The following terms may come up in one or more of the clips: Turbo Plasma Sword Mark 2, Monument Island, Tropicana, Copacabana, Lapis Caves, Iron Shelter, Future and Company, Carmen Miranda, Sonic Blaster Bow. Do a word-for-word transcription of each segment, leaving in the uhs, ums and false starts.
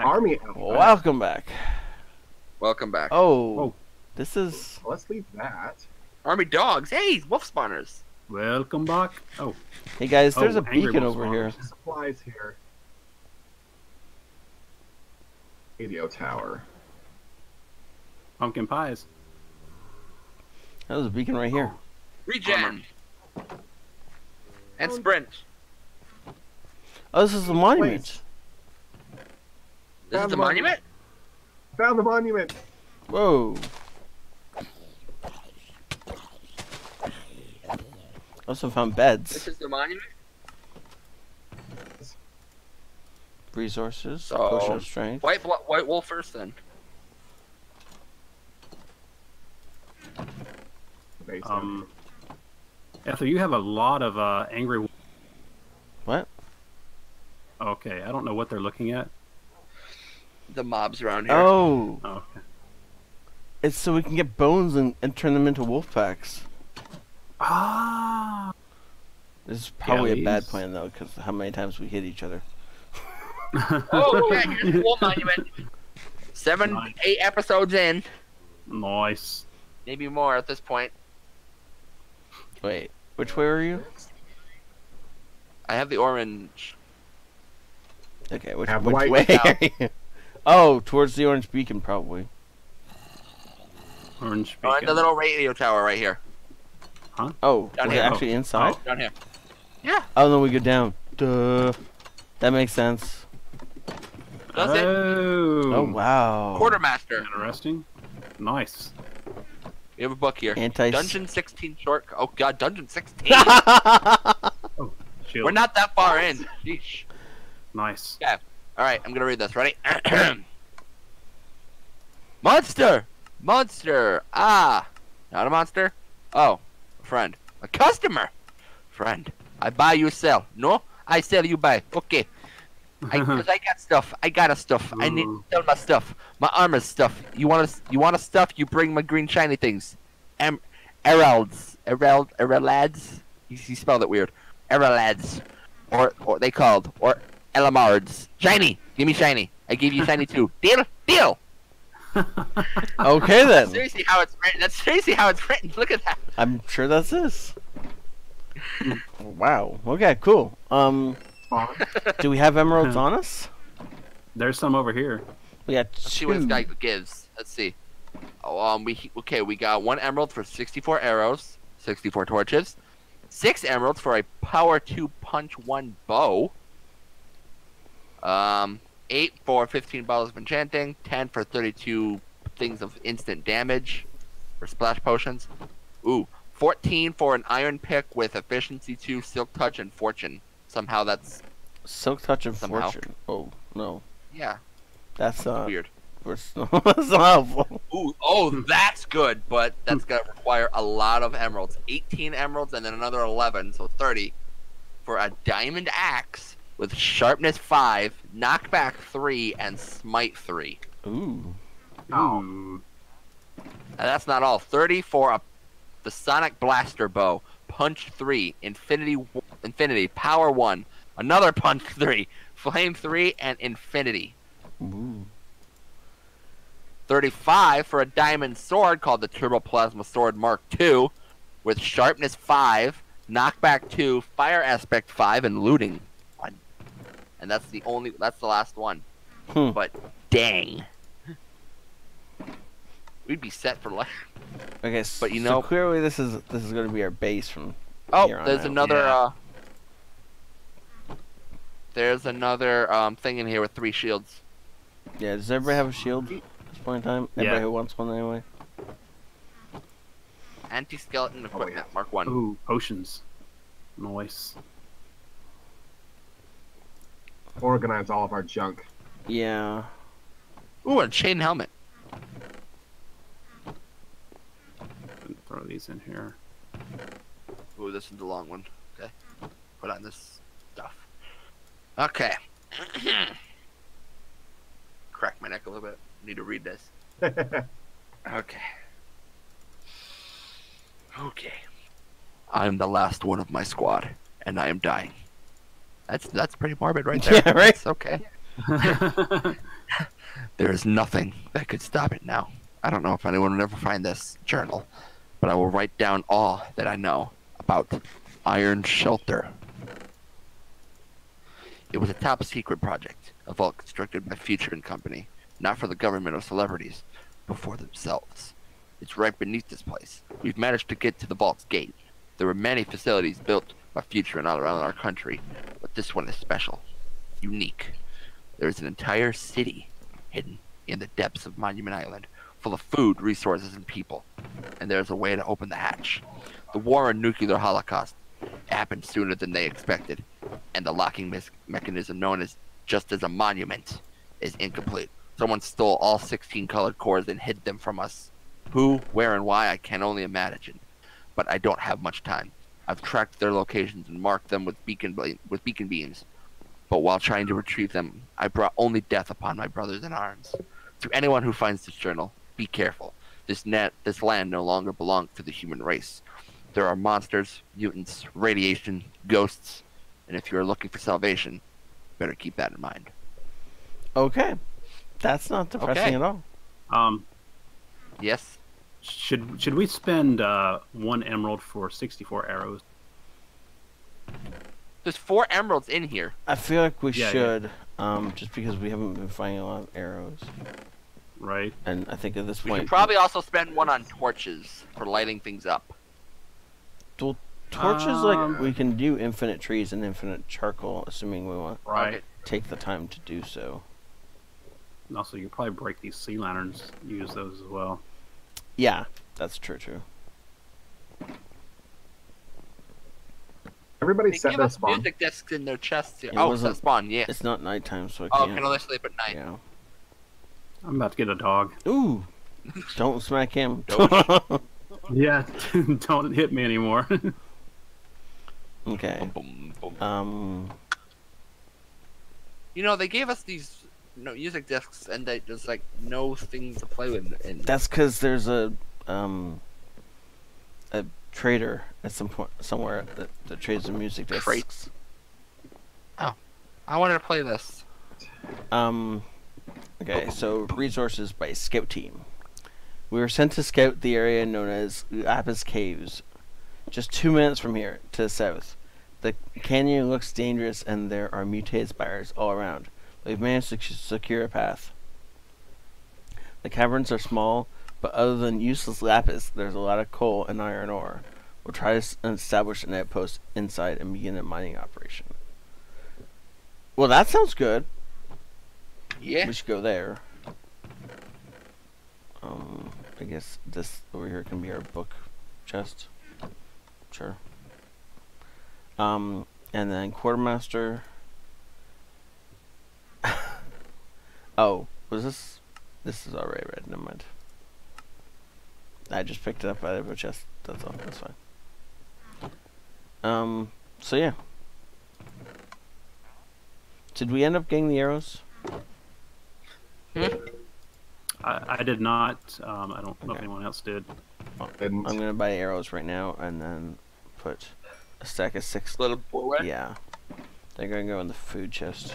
back. Army Empire. Welcome back. Welcome back. Oh, oh. This is... Let's leave that. Army dogs. Hey, wolf spawners. Welcome back. Oh. Hey, guys, there's oh, a beacon over spawners. Here. Supplies here. Radio tower. Pumpkin pies. That was a beacon right here. Regen. And sprint. Oh, this is the monument. This is the monument? Found the monument. Whoa. Also found beds. This is the monument? Resources. So, potion of strength. White, white wolf first then. Um, Ethel, you have a lot of uh, angry. What? Okay, I don't know what they're looking at. The mobs around here. Oh. Oh okay. It's so we can get bones and, and turn them into wolf packs. Ah. This is probably yeah, a bad plan though, because how many times we hit each other. Oh yeah, here's the wolf monument. Seven, nice. eight episodes in. Nice. Maybe more at this point. Wait, which way were you? I have the orange. Okay, which, which way are you? Oh, towards the orange beacon, probably. Orange beacon. Oh, and the little radio tower right here. Huh? Oh, down was here. It actually oh. inside? Oh, down here. Yeah. Oh, then we go down. Duh. That makes sense. Does it? Oh, oh wow. Quartermaster. Interesting. Nice. We have a book here. Anti Dungeon sixteen short. Oh god, Dungeon sixteen. Oh, we're not that far in. Sheesh. Nice. Yeah. All right, I'm gonna read this. Ready? Monster, monster. Ah, not a monster. Oh, a friend, a customer, friend. I buy, you sell. No, I sell, you buy. Okay. I, cause I got stuff. I got a stuff. Ooh. I need to sell my stuff. My armor stuff. You want to? You want to stuff? You bring my green shiny things. Em, Eralds. Erald. Eralads. You, you spelled it weird. Eralads, or or they called or Elamards. Shiny. Give me shiny. I give you shiny too. Deal. Deal. Okay then. That's seriously how it's written. That's seriously how it's written. Look at that. I'm sure that's this. Wow. Okay. Cool. Um. Do we have emeralds on us? There's some over here. We got two. Let's see what this guy gives. Let's see. Oh, um, we okay. We got one emerald for sixty-four arrows, sixty-four torches, six emeralds for a power two punch one bow. Um, eight for fifteen bottles of enchanting, ten for thirty-two things of instant damage, or splash potions. Ooh, fourteen for an iron pick with efficiency two, silk touch, and fortune. Somehow that's silk touch of somehow. Fortune. Oh no. Yeah. That's uh weird. That's helpful. Ooh, oh, that's good, but that's gonna require a lot of emeralds. Eighteen emeralds and then another eleven, so thirty, for a diamond axe with sharpness five, knockback three, and smite three. Ooh. Ooh. And that's not all. Thirty for a the Sonic Blaster Bow. Punch three, infinity, infinity, power one, another punch three, flame three, and infinity. Ooh. Thirty-five for a diamond sword called the Turbo Plasma Sword Mark two, with sharpness five, knockback two, fire aspect five, and looting one. And that's the only. That's the last one. Hmm. But dang, we'd be set for life. Okay, so, but you know, so clearly this is this is going to be our base from. Oh, here on there's out. another. Yeah. Uh, there's another um, thing in here with three shields. Yeah, does everybody have a shield at this point in time? Everybody yeah. who wants one anyway. Anti-skeleton equipment, oh, yeah. Mark One. Ooh, potions. Nice. Organize all of our junk. Yeah. Ooh, a chain helmet. Throw these in here. Ooh, this is the long one. Okay. Put on this stuff. Okay. Crack my neck a little bit. Need to read this. Okay. Okay. I am the last one of my squad, and I am dying. That's that's pretty morbid right there. Yeah, right? It's okay. There is nothing that could stop it now. I don't know if anyone will ever find this journal, but I will write down all that I know about Iron Shelter. It was a top secret project, a vault constructed by Future and Company, not for the government or celebrities, but for themselves. It's right beneath this place. We've managed to get to the vault's gate. There were many facilities built by Future and all around our country, but this one is special, unique. There is an entire city hidden in the depths of Monument Island, full of food, resources, and people. And there's a way to open the hatch. The war and nuclear holocaust happened sooner than they expected, and the locking me mechanism known as just as a monument is incomplete. Someone stole all sixteen colored cores and hid them from us. Who, where, and why, I can only imagine. But I don't have much time. I've tracked their locations and marked them with beacon, with beacon beams. But while trying to retrieve them, I brought only death upon my brothers in arms. To anyone who finds this journal, be careful. This net, this land no longer belongs to the human race. There are monsters, mutants, radiation, ghosts, and if you are looking for salvation, better keep that in mind. Okay, that's not depressing okay. at all. Um, yes. Should should we spend uh, one emerald for sixty-four arrows? There's four emeralds in here. I feel like we yeah, should, yeah. Um, just because we haven't been finding a lot of arrows. Right. And I think at this point... We should probably also spend one on torches for lighting things up. Well, torches, um, like, we can do infinite trees and infinite charcoal, assuming we want right. to take the time to do so. And also, you probably break these sea lanterns, use those as well. Yeah, that's true, true. Everybody said that spawn. Music discs in their chests here. It oh, it's spawn, yeah. It's not nighttime, so I oh, can't. Oh, can only sleep at night. Yeah. I'm about to get a dog. Ooh. Don't smack him. Don't. Yeah, don't hit me anymore. Okay. Boom, boom, boom. Um. You know, they gave us these you know, music discs, and they, there's, like, no thing to play with. And... That's because there's a... um. a trader at some point somewhere that, that trades the music discs. Crates. Oh, I wanted to play this. Um, okay, so resources by scout team. We were sent to scout the area known as Lapis Caves, just two minutes from here to the south. The canyon looks dangerous, and there are mutated spiders all around. We've managed to secure a path. The caverns are small. But other than useless lapis, there's a lot of coal and iron ore. We'll try to establish an outpost inside and begin a mining operation. Well, that sounds good. Yeah. We should go there. Um, I guess this over here can be our book chest. Sure. Um, and then quartermaster. Oh, was this? This is already read. Never mind. I just picked it up out of a chest. That's all. That's fine. Um. So yeah. Did we end up getting the arrows? Hmm? I I did not. Um. I don't okay. know if anyone else did. Well, I'm gonna buy arrows right now and then put a stack of six. Little boy. Yeah. They're gonna go in the food chest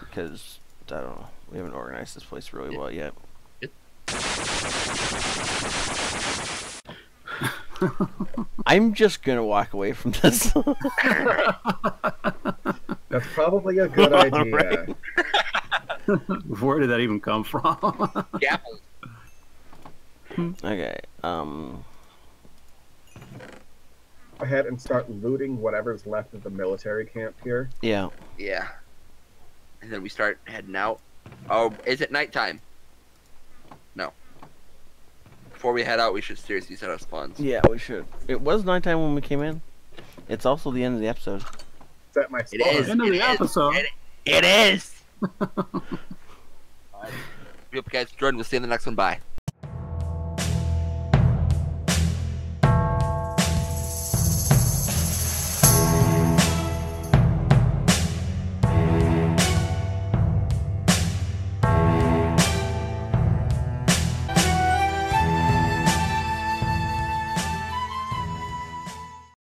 because I don't know. We haven't organized this place really well yet. I'm just gonna walk away from this. That's probably a good idea. Right? Where did that even come from? Yeah. Okay. Um. Go ahead and start looting whatever's left of the military camp here. Yeah. Yeah. And then we start heading out. Oh, is it nighttime? No. Before we head out, we should seriously set up spawns. Yeah, we should. It was nighttime when we came in. It's also the end of the episode. Is that my spawn? It is. End of the episode. It, it is. All right. Hope you guys enjoyed. We'll see you in the next one. Bye.